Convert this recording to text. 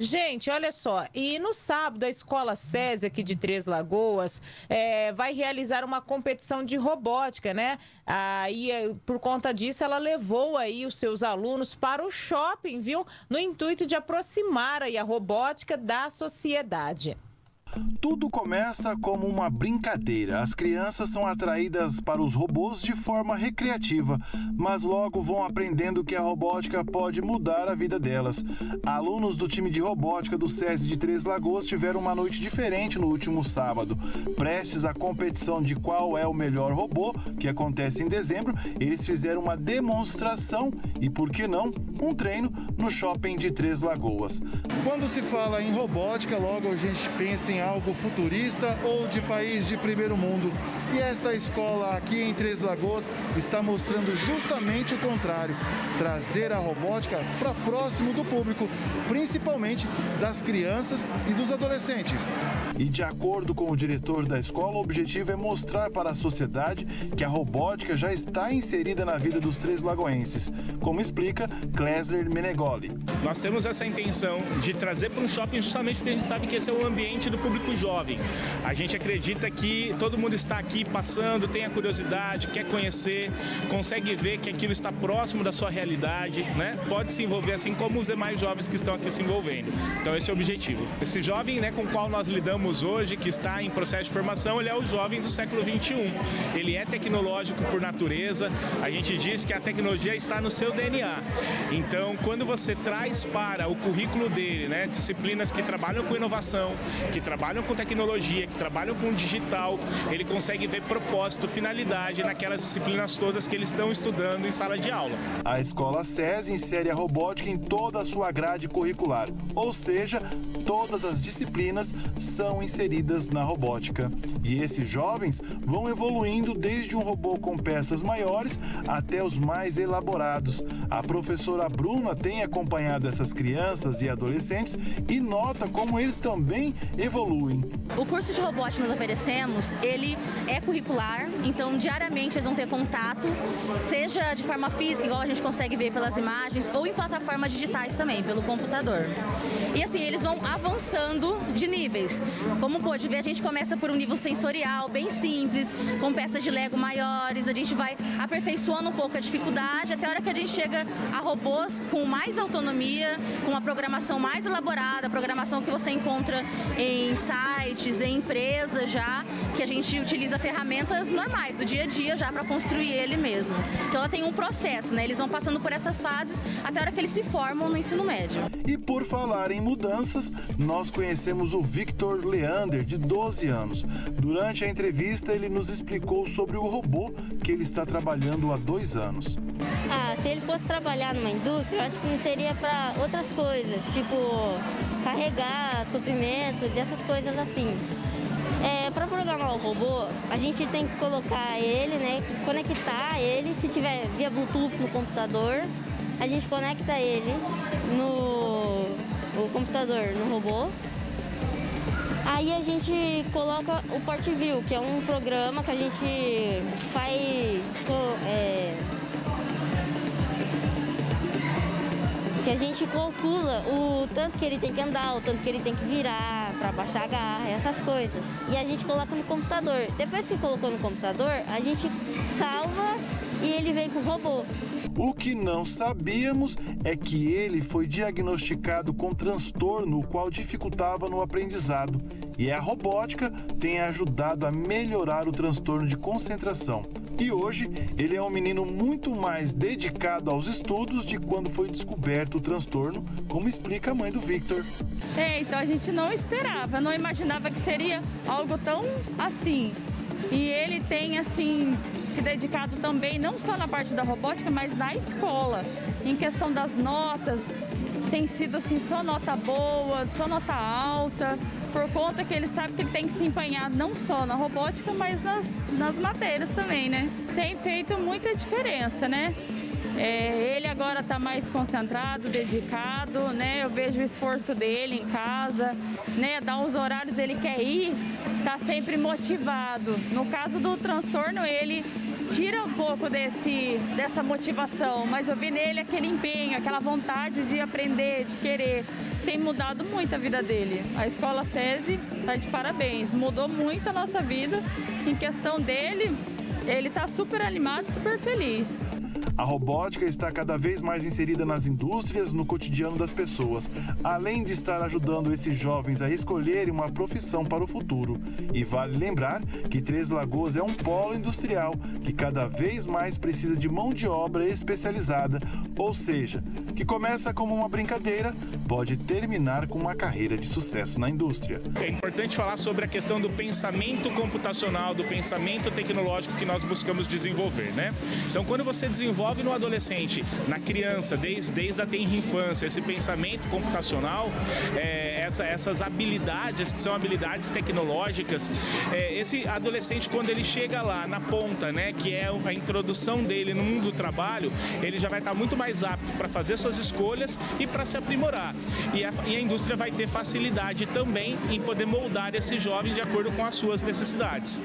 Gente, olha só, e no sábado a escola SESI aqui de Três Lagoas vai realizar uma competição de robótica, né? Aí, por conta disso, ela levou aí os seus alunos para o shopping, viu? No intuito de aproximar aí a robótica da sociedade. Tudo começa como uma brincadeira. As crianças são atraídas para os robôs de forma recreativa, mas logo vão aprendendo que a robótica pode mudar a vida delas. Alunos do time de robótica do SESI de Três Lagoas tiveram uma noite diferente no último sábado. Prestes à competição de qual é o melhor robô, que acontece em dezembro, eles fizeram uma demonstração e, por que não, um treino no shopping de Três Lagoas. Quando se fala em robótica, logo a gente pensa em algo futurista ou de país de primeiro mundo. E esta escola aqui em Três Lagoas está mostrando justamente o contrário, trazer a robótica para próximo do público, principalmente das crianças e dos adolescentes. E de acordo com o diretor da escola, o objetivo é mostrar para a sociedade que a robótica já está inserida na vida dos três lagoenses, como explica Cléber. Nós temos essa intenção de trazer para um shopping justamente porque a gente sabe que esse é o ambiente do público jovem. A gente acredita que todo mundo está aqui passando, tem a curiosidade, quer conhecer, consegue ver que aquilo está próximo da sua realidade, né? Pode se envolver assim como os demais jovens que estão aqui se envolvendo. Então esse é o objetivo. Esse jovem, né, com o qual nós lidamos hoje, que está em processo de formação, ele é o jovem do século XXI. Ele é tecnológico por natureza. A gente diz que a tecnologia está no seu DNA. Então, quando você traz para o currículo dele, né, disciplinas que trabalham com inovação, que trabalham com tecnologia, que trabalham com digital, ele consegue ver propósito, finalidade naquelas disciplinas todas que eles estão estudando em sala de aula. A escola SESI insere a robótica em toda a sua grade curricular, ou seja, todas as disciplinas são inseridas na robótica. E esses jovens vão evoluindo desde um robô com peças maiores até os mais elaborados. A professora Bruna tem acompanhado essas crianças e adolescentes e nota como eles também evoluem. O curso de robótica que nós oferecemos, ele é curricular, então diariamente eles vão ter contato, seja de forma física, igual a gente consegue ver pelas imagens, ou em plataformas digitais também, pelo computador. E assim, eles vão avançando de níveis. Como pode ver, a gente começa por um nível sensorial, bem simples, com peças de Lego maiores, a gente vai aperfeiçoando um pouco a dificuldade, até a hora que a gente chega a robôs com mais autonomia, com uma programação mais elaborada, programação que você encontra em sites, em empresas já, que a gente utiliza ferramentas normais do dia a dia já para construir ele mesmo. Então ela tem um processo, né? Eles vão passando por essas fases até a hora que eles se formam no ensino médio. E por falar em mudanças, nós conhecemos o Victor Leander, de 12 anos. Durante a entrevista, ele nos explicou sobre o robô que ele está trabalhando há 2 anos. Se ele fosse trabalhar numa indústria, eu acho que seria para outras coisas, tipo carregar suprimento, dessas coisas assim. Para programar o robô, a gente tem que colocar ele, né, conectar ele, se tiver via Bluetooth no computador, a gente conecta ele no computador, no robô. Aí a gente coloca o PortView, que é um programa que a gente faz... que a gente calcula o tanto que ele tem que andar, o tanto que ele tem que virar para baixar a garra, essas coisas. E a gente coloca no computador. Depois que colocou no computador, a gente salva e ele vem com o robô. O que não sabíamos é que ele foi diagnosticado com transtorno, o qual dificultava no aprendizado. E a robótica tem ajudado a melhorar o transtorno de concentração. E hoje, ele é um menino muito mais dedicado aos estudos de quando foi descoberto o transtorno, como explica a mãe do Victor. Então a gente não esperava, não imaginava que seria algo tão assim. E ele tem, assim, se dedicado também, não só na parte da robótica, mas na escola. Em questão das notas, tem sido, assim, só nota boa, só nota alta, por conta que ele sabe que ele tem que se empenhar não só na robótica, mas nas matérias também, né? Tem feito muita diferença, né? Ele agora está mais concentrado, dedicado, né? Eu vejo o esforço dele em casa, né? Dá uns horários, ele quer ir, está sempre motivado. No caso do transtorno, ele tira um pouco dessa motivação, mas eu vi nele aquele empenho, aquela vontade de aprender, de querer. tem mudado muito a vida dele. A escola SESI está de parabéns, mudou muito a nossa vida. Em questão dele, ele está super animado, super feliz. A robótica está cada vez mais inserida nas indústrias, no cotidiano das pessoas, além de estar ajudando esses jovens a escolherem uma profissão para o futuro. E vale lembrar que Três Lagoas é um polo industrial que cada vez mais precisa de mão de obra especializada, ou seja, que começa como uma brincadeira, pode terminar com uma carreira de sucesso na indústria. É importante falar sobre a questão do pensamento computacional, do pensamento tecnológico que nós buscamos desenvolver, né? Então, quando você desenvolve no adolescente, na criança, desde a tenra infância, esse pensamento computacional, essas habilidades, que são habilidades tecnológicas, esse adolescente, quando ele chega lá na ponta, né, que é a introdução dele no mundo do trabalho, ele já vai estar muito mais apto para fazer suas escolhas e para se aprimorar. E a indústria vai ter facilidade também em poder moldar esse jovem de acordo com as suas necessidades.